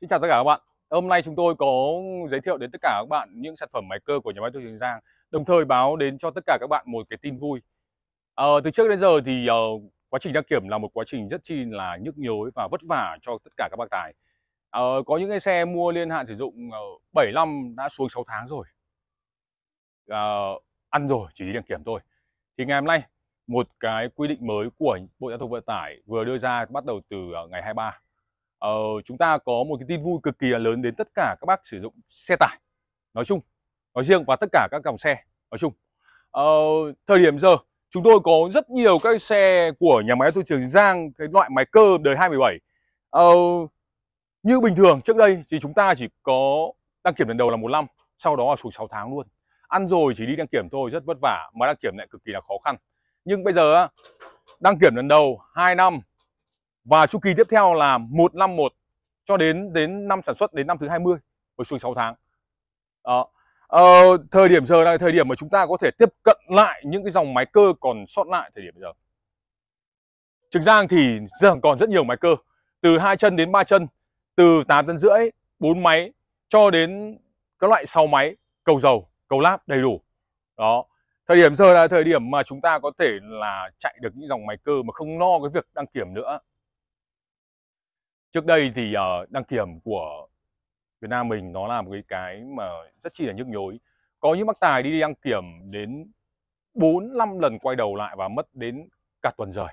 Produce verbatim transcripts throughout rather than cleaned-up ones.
Xin chào tất cả các bạn. Hôm nay chúng tôi có giới thiệu đến tất cả các bạn những sản phẩm máy cơ của nhà máy Dongfeng Tiền Giang, đồng thời báo đến cho tất cả các bạn một cái tin vui. À, từ trước đến giờ thì uh, quá trình đăng kiểm là một quá trình rất chi là nhức nhối và vất vả cho tất cả các bác tài. À, có những cái xe mua niên hạn sử dụng uh, bảy năm đã xuống sáu tháng rồi, à, ăn rồi chỉ đi đăng kiểm thôi. Thì ngày hôm nay một cái quy định mới của Bộ Giao thông Vận tải vừa đưa ra bắt đầu từ uh, ngày hai mươi ba. Uh, chúng ta có một cái tin vui cực kỳ lớn đến tất cả các bác sử dụng xe tải nói chung, nói riêng và tất cả các dòng xe nói chung. Uh, thời điểm giờ chúng tôi có rất nhiều các xe của nhà máy Dongfeng Tiền Giang, cái loại máy cơ đời hai mươi bảy. Uh, như bình thường trước đây thì chúng ta chỉ có đăng kiểm lần đầu là một năm, sau đó là xuống sáu tháng luôn, ăn rồi chỉ đi đăng kiểm thôi, rất vất vả mà đăng kiểm lại cực kỳ là khó khăn. Nhưng bây giờ đăng kiểm lần đầu hai năm và chu kỳ tiếp theo là một năm một cho đến đến năm sản xuất, đến năm thứ hai mươi rồi xuống sáu tháng. Đó. Ờ, thời điểm giờ là thời điểm mà chúng ta có thể tiếp cận lại những cái dòng máy cơ còn sót lại thời điểm giờ. Thực ra thì giờ còn rất nhiều máy cơ từ hai chân đến ba chân, từ tám tấn rưỡi, bốn máy cho đến các loại sáu máy, cầu dầu, cầu láp đầy đủ. Đó. Thời điểm giờ là thời điểm mà chúng ta có thể là chạy được những dòng máy cơ mà không lo cái việc đăng kiểm nữa. Trước đây thì đăng kiểm của Việt Nam mình nó là một cái cái mà rất chi là nhức nhối. Có những bác tài đi đăng kiểm đến bốn năm lần quay đầu lại và mất đến cả tuần rồi.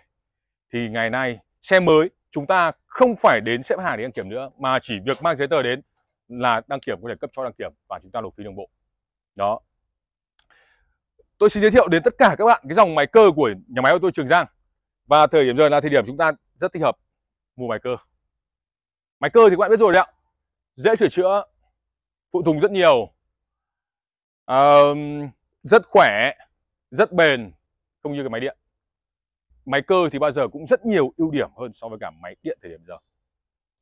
Thì ngày nay xe mới chúng ta không phải đến xếp hàng để đăng kiểm nữa, mà chỉ việc mang giấy tờ đến là đăng kiểm có thể cấp cho đăng kiểm và chúng ta nộp phí đường bộ. Đó. Tôi xin giới thiệu đến tất cả các bạn cái dòng máy cơ của nhà máy ô tô Trường Giang. Và thời điểm giờ là thời điểm chúng ta rất thích hợp mua máy cơ. Máy cơ thì các bạn biết rồi đấy ạ, dễ sửa chữa, phụ tùng rất nhiều, uh, rất khỏe, rất bền, không như cái máy điện. Máy cơ thì bao giờ cũng rất nhiều ưu điểm hơn so với cả máy điện thời điểm giờ.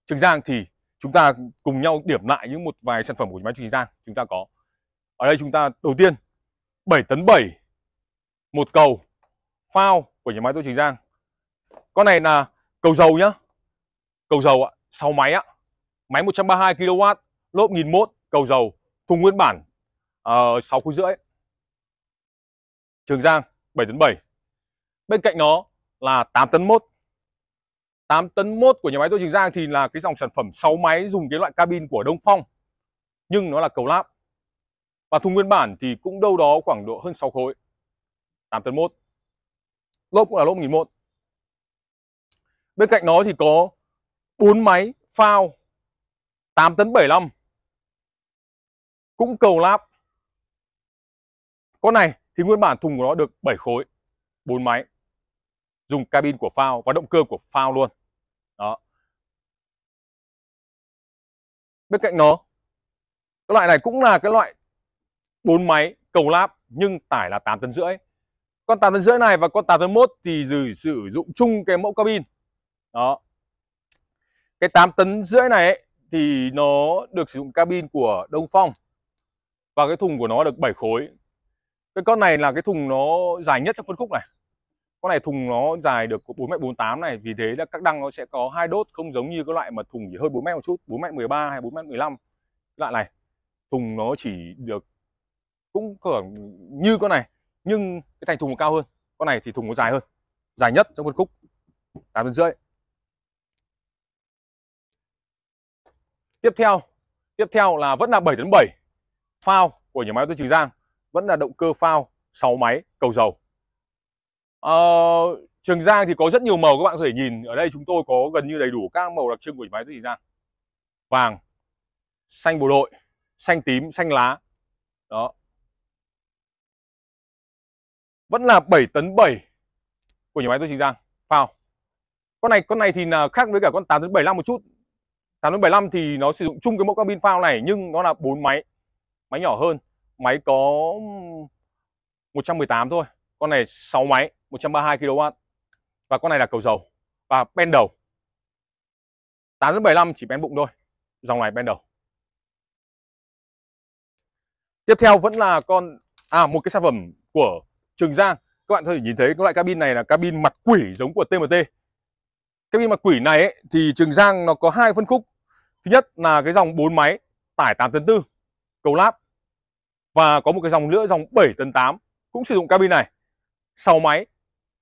Trường Giang thì chúng ta cùng nhau điểm lại những một vài sản phẩm của máy Trường Giang chúng ta có. Ở đây chúng ta đầu tiên bảy tấn bảy, một cầu phao của nhà máy Dongfeng Tiền Giang. Con này là cầu dầu nhá, cầu dầu ạ. sáu máy á, máy một trăm ba mươi hai ki lô oát, lốp một nghìn mốt, cầu dầu, thùng nguyên bản uh, sáu khối rưỡi. Trường Giang bảy tấn bảy. Bên cạnh nó là tám tấn một. tám tấn một của nhà máy Dongfeng Trường Giang thì là cái dòng sản phẩm sáu máy dùng cái loại cabin của Dongfeng, nhưng nó là cầu láp. Và thùng nguyên bản thì cũng đâu đó khoảng độ hơn sáu khối. tám tấn một. Lốp cũng là lốp một nghìn mốt. Bên cạnh nó thì có bốn máy phao tám tấn bảy mươi lăm, cũng cầu láp. Con này thì nguyên bản thùng của nó được bảy khối, bốn máy, dùng cabin của phao và động cơ của phao luôn. Đó. Bên cạnh nó, cái loại này cũng là cái loại bốn máy cầu láp nhưng tải là tám tấn rưỡi. Con tám tấn rưỡi này và con tám tấn một thì sử dụng chung cái mẫu cabin. Đó. Cái tám tấn rưỡi này ấy, thì nó được sử dụng cabin của Dongfeng và cái thùng của nó được bảy khối. Cái con này là cái thùng nó dài nhất trong phân khúc này. Con này thùng nó dài được bốn mét bốn mươi tám này, vì thế là các đăng nó sẽ có hai đốt, không giống như cái loại mà thùng chỉ hơn bốn mét một chút, bốn mét mười ba hay bốn mét mười lăm. Loại này thùng nó chỉ được cũng khoảng như con này, nhưng cái thành thùng nó cao hơn. Con này thì thùng nó dài hơn, dài nhất trong phân khúc tám tấn rưỡi. Tiếp theo, tiếp theo là vẫn là bảy tấn bảy, phao của nhà máy Dongfeng Tiền Giang, vẫn là động cơ phao, sáu máy, cầu dầu. Ờ, Trường Giang thì có rất nhiều màu, các bạn có thể nhìn ở đây chúng tôi có gần như đầy đủ các màu đặc trưng của nhà máy Dongfeng Tiền Giang. Vàng, xanh bộ đội, xanh tím, xanh lá. Đó. Vẫn là bảy tấn bảy của nhà máy Dongfeng Tiền Giang, phao. Con này con này thì là khác với cả con tám tấn bảy mươi lăm một chút. tám tấn bảy mươi lăm thì nó sử dụng chung cái mẫu cabin phao này, nhưng nó là bốn máy, máy nhỏ hơn, máy có một trăm mười tám thôi. Con này sáu máy, một trăm ba mươi hai ki lô oát. Và con này là cầu dầu và ben đầu. tám tấn bảy mươi lăm chỉ ben bụng thôi, dòng này ben đầu. Tiếp theo vẫn là con à một cái sản phẩm của Trường Giang. Các bạn có thể nhìn thấy cái loại cabin này là cabin mặt quỷ giống của tê em tê. Cabin mặt quỷ này ấy, thì Trường Giang nó có hai phân khúc. Thứ nhất là cái dòng bốn máy tải tám tấn tư cầu láp, và có một cái dòng nữa dòng bảy tấn tám cũng sử dụng cabin này, sáu máy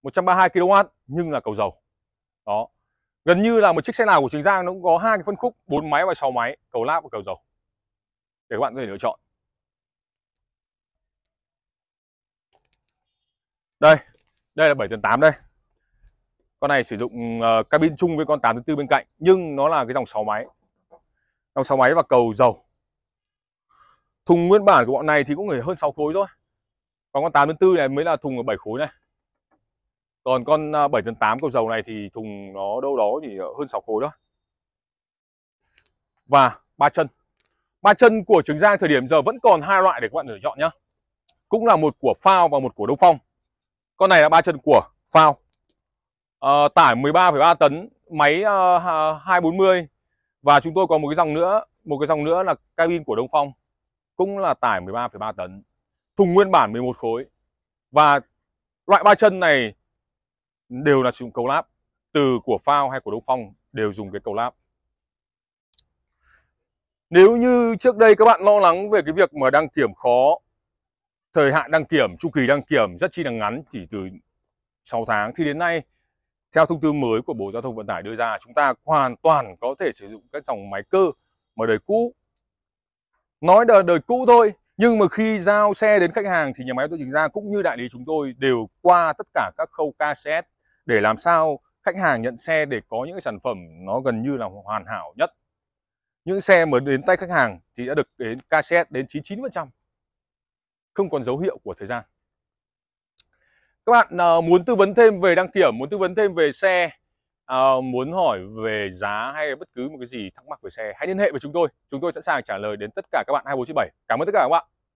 một trăm ba mươi hai ki lô oát nhưng là cầu dầu. Đó, gần như là một chiếc xe nào của Trường Giang nó cũng có hai cái phân khúc bốn máy và sáu máy cầu láp và cầu dầu để các bạn có thể lựa chọn. Đây, đây là bảy tấn tám đây. Con này sử dụng uh, cabin chung với con tám tấn tư bên cạnh, nhưng nó là cái dòng sáu máy. Dòng sáu máy và cầu dầu. Thùng nguyên bản của bọn này thì cũng phải hơn sáu khối thôi. Còn con tám tấn tư này mới là thùng ở bảy khối này. Còn con uh, bảy tấn tám cầu dầu này thì thùng nó đâu đó thì hơn sáu khối đó. Và ba chân. Ba chân của Trường Giang thời điểm giờ vẫn còn hai loại để các bạn lựa chọn nhá. Cũng là một của Phao và một của Đông Phong. Con này là ba chân của Phao. À, tải mười ba phẩy ba tấn, máy uh, hai bốn mươi, và chúng tôi có một cái dòng nữa, một cái dòng nữa là cabin của Đông Phong cũng là tải mười ba phẩy ba tấn, thùng nguyên bản mười một khối, và loại ba chân này đều là sử dụng cầu láp, từ của Phao hay của Đông Phong đều dùng cái cầu láp. Nếu như trước đây các bạn lo lắng về cái việc mà đăng kiểm khó, thời hạn đăng kiểm, chu kỳ đăng kiểm rất chi là ngắn, chỉ từ sáu tháng, thì đến nay theo thông tư mới của Bộ Giao thông Vận tải đưa ra, chúng ta hoàn toàn có thể sử dụng các dòng máy cơ mà đời cũ. Nói đời, đời cũ thôi, nhưng mà khi giao xe đến khách hàng thì nhà máy ô tô Trường Giang cũng như đại lý chúng tôi đều qua tất cả các khâu K C S để làm sao khách hàng nhận xe để có những cái sản phẩm nó gần như là hoàn hảo nhất. Những xe mới đến tay khách hàng thì đã được đến K C S đến chín mươi chín phần trăm. Không còn dấu hiệu của thời gian. Các bạn muốn tư vấn thêm về đăng kiểm, muốn tư vấn thêm về xe, muốn hỏi về giá hay bất cứ một cái gì thắc mắc về xe, hãy liên hệ với chúng tôi. Chúng tôi sẵn sàng trả lời đến tất cả các bạn hai mươi bốn trên bảy. Cảm ơn tất cả các bạn.